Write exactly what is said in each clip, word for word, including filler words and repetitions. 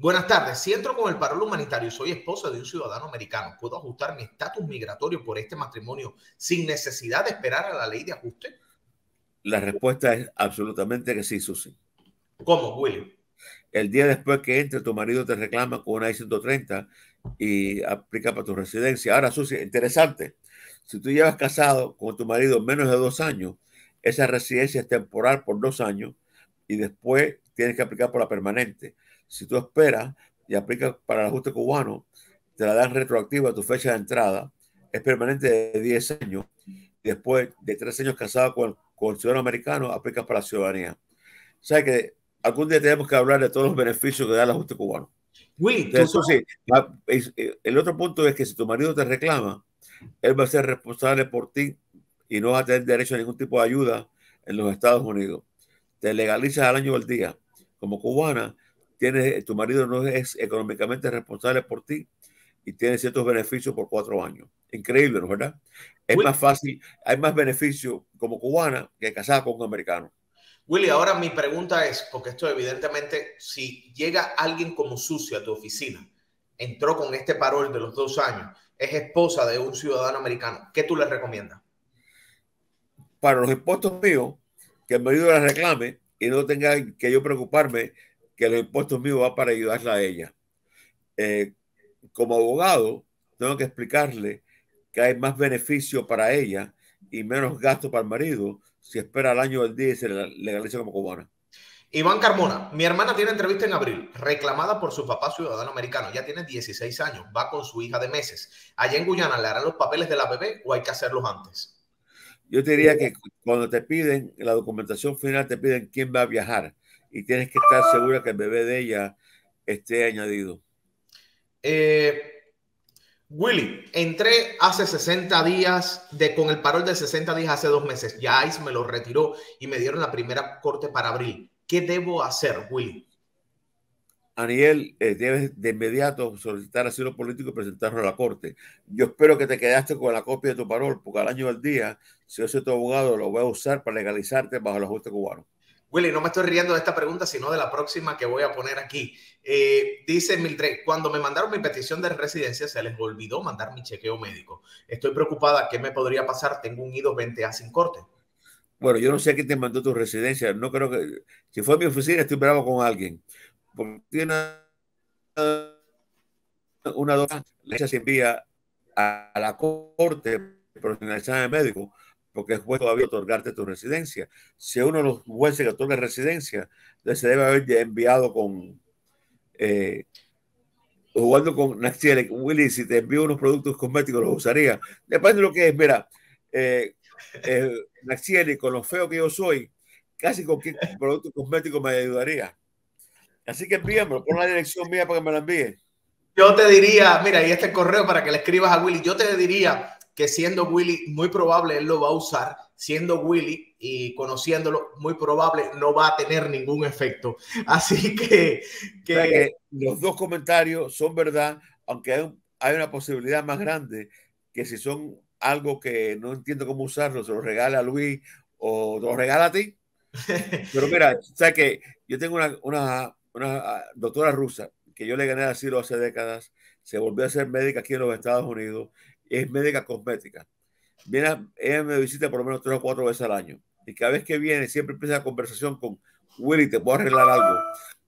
Buenas tardes. Si entro con el parol humanitario y soy esposa de un ciudadano americano, ¿puedo ajustar mi estatus migratorio por este matrimonio sin necesidad de esperar a la ley de ajuste? La respuesta es absolutamente que sí, Susi. ¿Cómo, William? El día después que entre, tu marido te reclama con una I ciento treinta y aplica para tu residencia. Ahora, Susi, interesante. Si tú llevas casado con tu marido menos de dos años, esa residencia es temporal por dos años y después tienes que aplicar por la permanente. Si tú esperas y aplicas para el ajuste cubano, te la dan retroactiva a tu fecha de entrada. Es permanente de diez años. Después de tres años casado con, con el ciudadano americano, aplicas para la ciudadanía. O sea que algún día tenemos que hablar de todos los beneficios que da el ajuste cubano. Willy, entonces, tú... sí, la, el otro punto es que si tu marido te reclama, él va a ser responsable por ti y no vas a tener derecho a ningún tipo de ayuda en los Estados Unidos. Te legalizas al año del día. Como cubana, tienes, tu marido no es económicamente responsable por ti y tiene ciertos beneficios por cuatro años. Increíble, ¿no? ¿Verdad? Es Willy, más fácil, hay más beneficio como cubana que casada con un americano. Willy, ahora mi pregunta es, porque esto evidentemente, si llega alguien como Susi a tu oficina, entró con este parol de los dos años, es esposa de un ciudadano americano, ¿qué tú le recomiendas? Para los impuestos míos, que el marido la reclame y no tenga que yo preocuparme que los impuestos míos van para ayudarla a ella. Eh, como abogado, tengo que explicarle que hay más beneficio para ella y menos gasto para el marido si espera el año del día y se legaliza como cubana. Iván Carmona, mi hermana tiene entrevista en abril, reclamada por su papá ciudadano americano. Ya tiene dieciséis años, va con su hija de meses. Allá en Guyana, ¿le harán los papeles de la bebé o hay que hacerlos antes? Yo te diría que cuando te piden la documentación final, te piden quién va a viajar y tienes que estar segura que el bebé de ella esté añadido. Eh, Willy, entré hace sesenta días, de, con el parol de sesenta días hace dos meses. Ya I C E me lo retiró y me dieron la primera corte para abril. ¿Qué debo hacer, Willy? Aniel, eh, debes de inmediato solicitar asilo político y presentarlo a la corte. Yo espero que te quedaste con la copia de tu parol, porque al año del día, si yo soy tu abogado, lo voy a usar para legalizarte bajo el ajuste cubano. Willy, no me estoy riendo de esta pregunta, sino de la próxima que voy a poner aquí. Eh, dice Mildred, cuando me mandaron mi petición de residencia, se les olvidó mandar mi chequeo médico. Estoy preocupada, ¿qué me podría pasar? Tengo un I doscientos veinte A sin corte. Bueno, yo no sé quién te mandó tu residencia. No creo que... Si fue a mi oficina, estoy bravo con alguien. Porque tiene una, una doctora, ella se envía a, a la corte por el examen médico, porque el juez todavía otorgarte tu residencia. Si uno de los jueces que otorga residencia, se debe haber enviado con eh, jugando con Naxiel. Willy, si te envío unos productos cosméticos, los usaría. Depende de lo que es. Mira, eh, eh, Naxiel, con lo feo que yo soy, casi con qué producto cosmético me ayudaría. Así que envíamelo, pon la dirección mía para que me la envíe. Yo te diría, mira, y este correo para que le escribas a Willy, yo te diría que siendo Willy, muy probable él lo va a usar, siendo Willy y conociéndolo, muy probable no va a tener ningún efecto. Así que... que... O sea que los dos comentarios son verdad, aunque hay, un, hay una posibilidad más grande que si son algo que no entiendo cómo usarlo, se lo regala a Luis o lo regala a ti. Pero mira, o sea que yo tengo una... una una doctora rusa que yo le gané asilo hace décadas, se volvió a ser médica aquí en los Estados Unidos, es médica cosmética. Viene a, ella me visita por lo menos tres o cuatro veces al año y cada vez que viene siempre empieza la conversación con Willy, te puedo arreglar algo,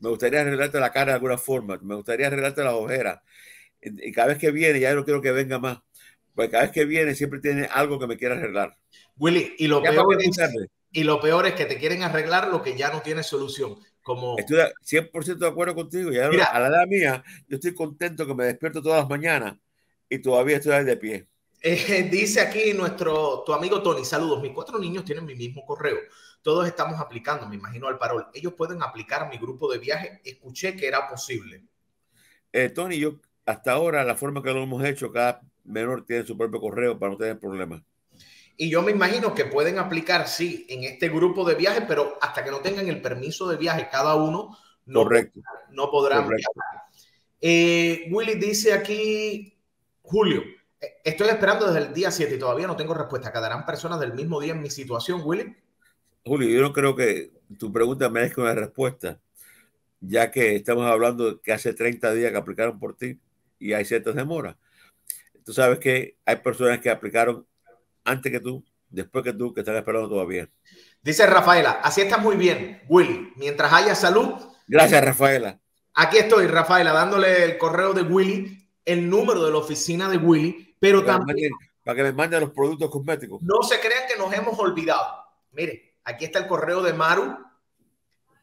me gustaría arreglarte la cara de alguna forma, me gustaría arreglarte las ojeras, y, y cada vez que viene ya no quiero que venga más, porque cada vez que viene siempre tiene algo que me quiere arreglar. Willy, y lo, peor es, y lo peor es que te quieren arreglar lo que ya no tiene solución. Como... Estoy cien por ciento de acuerdo contigo. Ya mira, a la edad mía, yo estoy contento que me despierto todas las mañanas y todavía estoy de pie. Eh, dice aquí nuestro tu amigo Tony, saludos. Mis cuatro niños tienen mi mismo correo. Todos estamos aplicando, me imagino, al parol. Ellos pueden aplicar a mi grupo de viaje. Escuché que era posible. Eh, Tony, yo hasta ahora, la forma que lo hemos hecho, cada menor tiene su propio correo para no tener problemas. Y yo me imagino que pueden aplicar, sí, en este grupo de viaje, pero hasta que no tengan el permiso de viaje cada uno, no, correcto, no podrán correcto. viajar. Eh, Willy dice aquí, Julio, estoy esperando desde el día siete y todavía no tengo respuesta. ¿Quedarán personas del mismo día en mi situación, Willy? Julio, yo no creo que tu pregunta merezca una respuesta. ya que estamos hablando que hace treinta días que aplicaron por ti y hay ciertas demoras. Tú sabes que hay personas que aplicaron antes que tú, después que tú, que están esperando todavía. Dice Rafaela, así estás muy bien, Willy. Mientras haya salud. Gracias, Rafaela. Aquí estoy, Rafaela, dándole el correo de Willy, el número de la oficina de Willy, pero para también... Que, para que me manden los productos cosméticos. No se crean que nos hemos olvidado. Mire, aquí está el correo de Maru,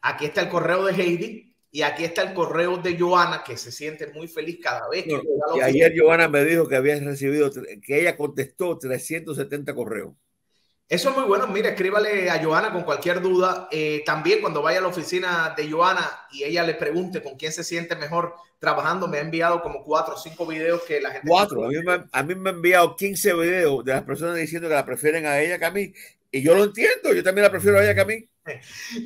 aquí está el correo de Heidi y aquí está el correo de Joana, que se siente muy feliz cada vez que... No, y oficina. Ayer Joana me dijo que había recibido, que ella contestó trescientos setenta correos. Eso es muy bueno. Mira, escríbale a Joana con cualquier duda. Eh, también cuando vaya a la oficina de Joana y ella le pregunte con quién se siente mejor trabajando, me ha enviado como cuatro o cinco videos que la gente... Cuatro. A mí, me, a mí me han enviado quince videos de las personas diciendo que la prefieren a ella que a mí. Y yo lo entiendo. Yo también la prefiero a ella que a mí.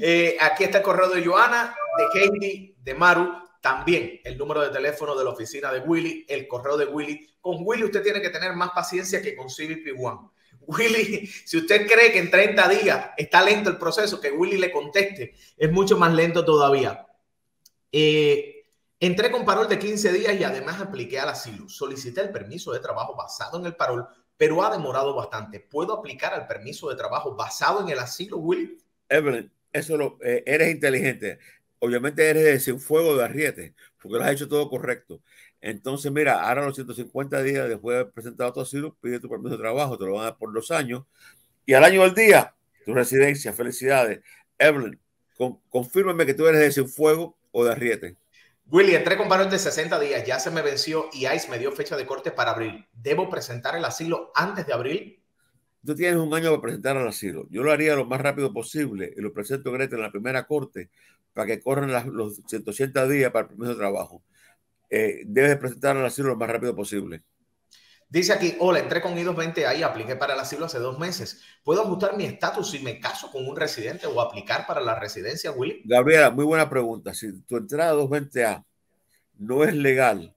Eh, aquí está el correo de Joana, de Heidi, de Maru. También el número de teléfono de la oficina de Willy, el correo de Willy. Con Willy usted tiene que tener más paciencia que con C B P One. Willy, si usted cree que en treinta días está lento el proceso, que Willy le conteste, es mucho más lento todavía. Eh, entré con parol de quince días y además apliqué al asilo. Solicité el permiso de trabajo basado en el parol, pero ha demorado bastante. ¿Puedo aplicar al permiso de trabajo basado en el asilo, Willy? Evelyn, eso lo, eh, eres inteligente. Obviamente eres sin fuego de arriete, porque lo has hecho todo correcto. Entonces, mira, ahora los ciento cincuenta días después de haber presentado tu asilo, pide tu permiso de trabajo, te lo van a dar por dos años. Y al año del día, tu residencia. Felicidades. Evelyn, con, confírmame que tú eres de Cienfuegos o de Arriete. Willy, entré con parol de sesenta días, ya se me venció y I C E me dio fecha de corte para abril. ¿Debo presentar el asilo antes de abril? Tú tienes un año para presentar el asilo. Yo lo haría lo más rápido posible y lo presento, Greta, en la primera corte para que corran las, los ciento ochenta días para el permiso de trabajo. Eh, debes presentar el asilo lo más rápido posible. Dice aquí, hola, entré con I doscientos veinte A y apliqué para el asilo hace dos meses. ¿Puedo ajustar mi estatus si me caso con un residente o aplicar para la residencia, Willy? Gabriela, muy buena pregunta. Si tu entrada doscientos veinte A no es legal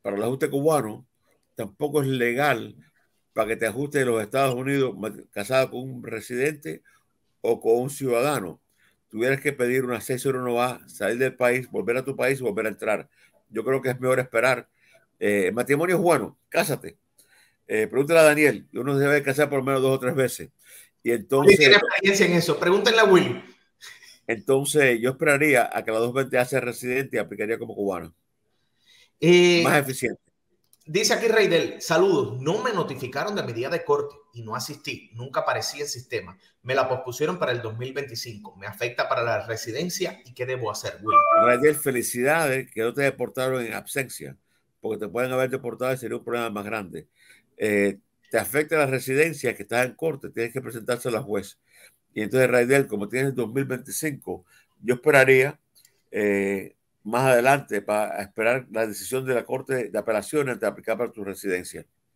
para el ajuste cubano, tampoco es legal para que te ajuste en los Estados Unidos casado con un residente o con un ciudadano. Tuvieras que pedir una seis cero uno A, salir del país, volver a tu país y volver a entrar. Yo creo que es mejor esperar. Eh, el matrimonio es bueno, cásate. Eh, pregúntale a Daniel, uno se debe casar por lo menos dos o tres veces. Y entonces... ¿Tiene experiencia en eso? Pregúntale a Will. Entonces, yo esperaría a que la doscientos veinte A sea residente y aplicaría como cubano. Eh, Más eficiente. Dice aquí Reidel, saludos, no me notificaron de mi día de corte y no asistí, nunca aparecí en sistema. Me la pospusieron para el dos mil veinticinco, me afecta para la residencia y ¿qué debo hacer, Will? Reidel, felicidades que no te deportaron en absencia, porque te pueden haber deportado y sería un problema más grande. Eh, te afecta la residencia que estás en corte, tienes que presentarse a la juez. Y entonces, Reidel, como tienes el dos mil veinticinco, yo esperaría... Eh, más adelante para esperar la decisión de la Corte de Apelaciones antes de aplicar para tu residencia.